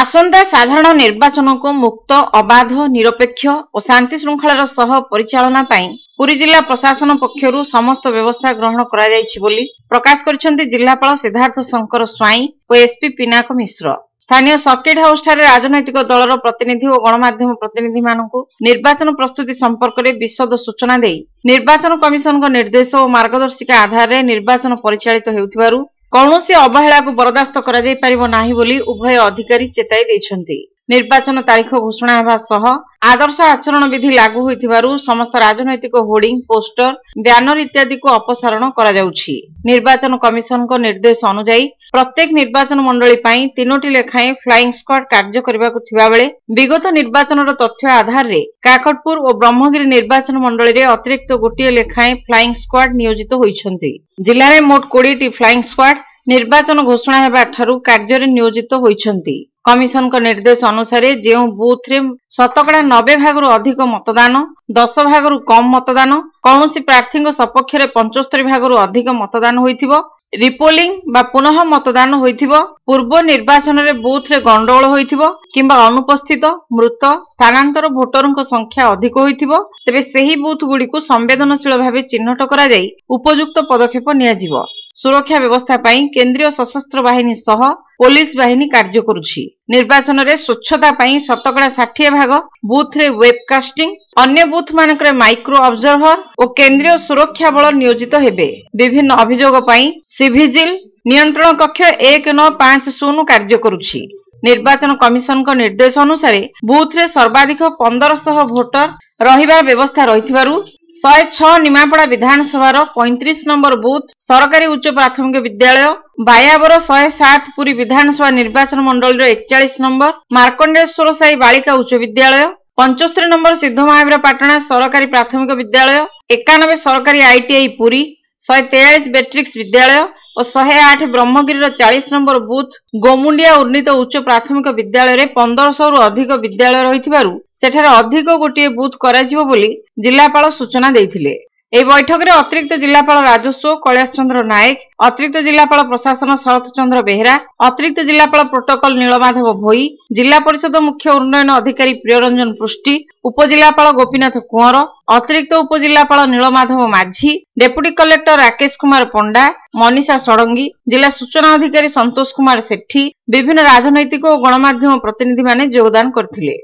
आसंता साधारण निर्वाचन को मुक्त अबाध निरपेक्ष और शांति श्रृंखलार सह परिचालना पुरी जिला प्रशासन पक्षरु समस्त व्यवस्था ग्रहण करा बोली प्रकाश करिसेंति जिलापाल सिद्धार्थ शंकर स्वाई और एसपी पिनाक मिश्र स्थानीय सर्किट हाउस ठारे राजनैतिक दलर प्रतिनिधि और गणमाध्यम प्रतिनिधि मानकु निर्वाचन प्रस्तुति संपर्क में विशद सूचना दे निर्वाचन कमिशन को निर्देश और मार्गदर्शिका आधार में निर्वाचन परिचालित हेउथिबारु कौनसी अवहेला को बर्दास्त करा जाय परिबो नाही बोली उभय अधिकारी चेताई दैछन्ति निर्वाचन तारीख घोषणा होगा सह आदर्श आचरण विधि लागू होइथिबारु समस्त राजनैतिक होर्डिंग पोस्टर ब्यानर इत्यादि को अपसारण करा जाउछि निर्वाचन कमिशन को निर्देश अनुसार प्रत्येक निर्वाचन मंडली पाई 3टी लेखाएं फ्लाइंग स्क्वाड कार्य करबाकु थिबा बेले विगत निर्वाचन तथ्य आधार रे काकटपुर और ब्रह्मगिरी निर्वाचन मंडली रे अतिरिक्त गोटे लेखाएं फ्लाइंग स्क्वाड नियोजित होइछन्ति जिल्ला रे मोट 20टी फ्लाइंग स्क्वाड निर्वाचन घोषणा होगा ठारू कार्य रे नियोजित होइछन्ति कमिशन को निर्देश अनुसार जो बूथ रे शतकड़ा 90% अधिक मतदान 10% कम मतदान कौनसी प्रार्थी सपक्ष रे 75% अधिक मतदान होइथिबो रिपोलिंग बा पुनः मतदान होइथिबो पूर्व निर्वाचन रे बूथ रे गंडगोल होइथिबो किंबा अनुपस्थित मृत स्थानांतर वोटर संख्या अधिक होइथिबो तबे सही बूथ गुडीकु संवेदनशील भाव चिन्हट करा जाई उपयुक्त पदक्षेप नियाजिबो सुरक्षा व्यवस्था पाई केंद्रीय सशस्त्र बाहिनी सह पुलिस बाहिनी कार्य करुछि निर्वाचन रे स्वच्छता पाई शतकड़ा 60% बूथ रे वेबकास्टिंग अन्य बूथ मानकरे माइक्रो ऑब्जर्वर और केंद्रीय सुरक्षा बल नियोजित हेबे विभिन्न अभियोग पाई सीभिजिल नियंत्रण कक्ष 1950 कार्य करुछि निर्वाचन कमिशन को निर्देश अनुसार बूथ रे सर्वाधिक 1500 वोटर रहिबा व्यवस्था रहिथिबारु 106 निमापड़ा विधानसभा 35 नंबर बूथ सरकारी उच्च प्राथमिक विद्यालय 52 107 पुरी विधानसभा निर्वाचन मंडल 41 नंबर मार्कंडेश्वर साई बालिका उच्च विद्यालय 75 नंबर सिद्ध महावीर पाटणा सरकारी प्राथमिक विद्यालय 91 सरकारी आईटीआई पुरी 143 बेट्रिक्स विद्यालय और 108 ब्रह्मगिरी 40 नंबर बूथ गोमुंडिया उन्नीत उच्च प्राथमिक विद्यालय रे 1500 रु अधिक विद्यालय रहिथिबारु सेठार अधिक गोटे बूथ कराजिबो बोली जिलापाल सूचना देथिले ए बैठक रे अतिरिक्त जिलापाल राजस्व कैलाश चंद्र नायक अतिरिक्त जिलापाल प्रशासन शरतचंद्र बेहरा अतिरिक्त जिलापाल प्रोटोकॉल नीलमाधव भोई जिला परिषद मुख्य उन्नयन अधिकारी प्रियरंजन पृष्टि उपजिलापाल गोपीनाथ कुंवर अतिरिक्त उपजिलापाल नीलमाधव माझी डेप्यूटी कलेक्टर राकेश कुमार पंडा मनीषा षडंगी जिला सूचना अधिकारी संतोष कुमार सेठी विभिन्न राजनैतिक और गणमाध्यम प्रतिनिधि माने योगदान करथिले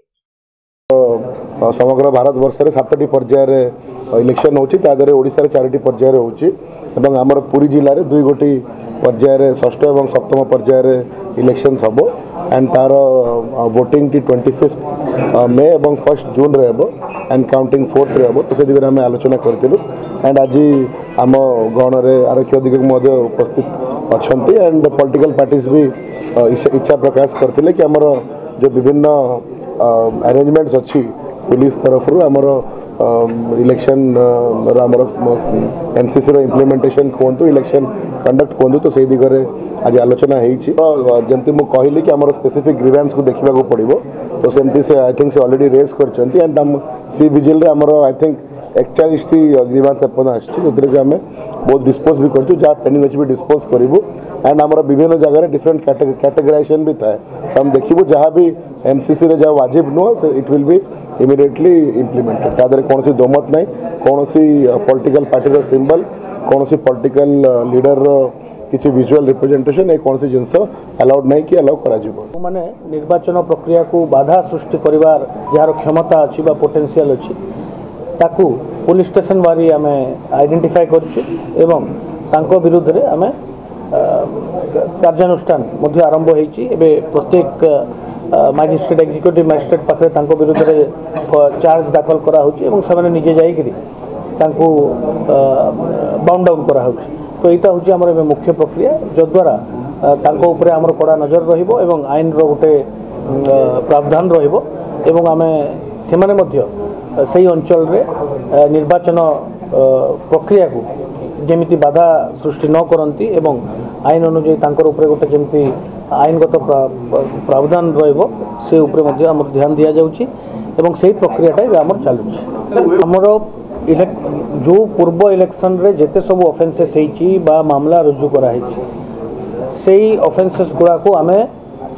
समग्र भारत वर्ष रे 7टी पर्यायर इलेक्शन होची तादरे ओडिसा रे 4टी पर्यायर होची एवं हमर पुरी जिल्ला रे 2 गोटी पर्यायर 6th एवं 7th पर्यायर इलेक्शन हबो एंड तार वोटिंग 25 मे एवं 1 जून रे हबो एंड काउंटिंग 4th रे हबो तो से दिगरे हम आलोचना करतिलु एंड आज आम गण रे आरक्षक अधिकारी महोदय उपस्थित अछंती एंड पॉलिटिकल पार्टीज भी इच्छा प्रकाश करथिले कि हमर जो विभिन्न अरेंजमेंट्स अच्छी पुलिस तरफ रु आमर इलेक्शन आमर एमसीसी रो इम्प्लीमेंटेशन कहतु इलेक्शन कंडक्ट कहतु तो से दिगरे आज आलोचना होमती मुझे कहली कि आमर स्पेसिफिक ग्रीवेंस को देखा पड़ो तो सेमती से आई थिंक से ऑलरेडी रेज करछंती एंड हम सी विजिल रे आमर आई थिंक 41टी ग्रीवेंस अपन आछि जोतिर के हमें बहुत डिस्पोज भी करछु जा पेंडिंग अछि भी डिस्पोज करिवु एंड हमरा विभिन्न जगह रे डिफरेंट कैटेगराइजेशन भी थाए तो हम देखिवु जहां भी एमसीसी रे जा वाजिब no it will be immediately implemented तादर कोन से दोमत नै कोन से पॉलिटिकल पार्टी रो सिंबल कोन से पॉलिटिकल लीडर रो किछि विजुअल रिप्रेजेंटेशन ए कोन से जिंस अलाउड नै कि अलाउ करा जिवो माने निर्वाचन प्रक्रिया को बाधा सृष्टि करिवार यार क्षमता अछि बा पोटेंशियल अछि ताकू पुलिस स्टेशन वाली आम आइडेंटिफाई कर विरुद्ध रे आम कार्यानुष्ठान आरंभ होबे प्रत्येक मजिस्ट्रेट एक्जिक्यूटिव मजिस्ट्रेट पाखे विरुद्ध रे चार्ज दाखल करा होछि निजे जाई करी तांको बाउंड डाउन करा होछि तो एटा होछि हमर मुख्य प्रक्रिया जद्वारा तांको ऊपर हमर कड़ा नजर रहिबो एवं आईन रो गोटे प्रावधान रहिबो एवं आम से माने मध्य सही अंचल रे निर्वाचन प्रक्रिया को जमी बाधा सृष्टि न करती एवं आईन अनुजाई उपरे गोटे जमी आईनगत प्रावधान रे उपरे आम ध्यान दि जाऊँगी एवं सही प्रक्रियाटा आम चलू आमर जो पूर्व इलेक्शन रे जेते सब अफेन्सेस होइछि बा मामला रुजु कराई सेई अफेन्सेस गुड़ाक आम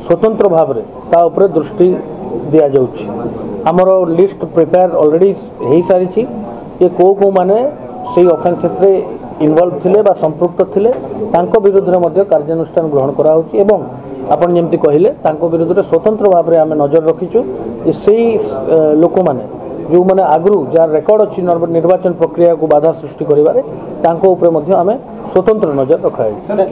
स्वतंत्र भाव में दृष्टि दिया जाउछि। आमर लिस्ट प्रिपेयर ऑलरेडी हो सारी ये को कौ मैंने से ऑफेंसेस रे इन्वॉल्व थिले बा संपृक्त थिले तांको विरुद्ध रे मध्य कार्यानुष्ठान ग्रहण करा होछि एवं आपण जेमति कहिले तांको विरुद्ध रे स्वतंत्र भाव में आम नजर रखीचु। से लोक मैंने जो मैंने आगु जार रेकर्ड अच्छी निर्वाचन प्रक्रिया को बाधा सृष्टि करें स्वतंत्र नजर रखा है।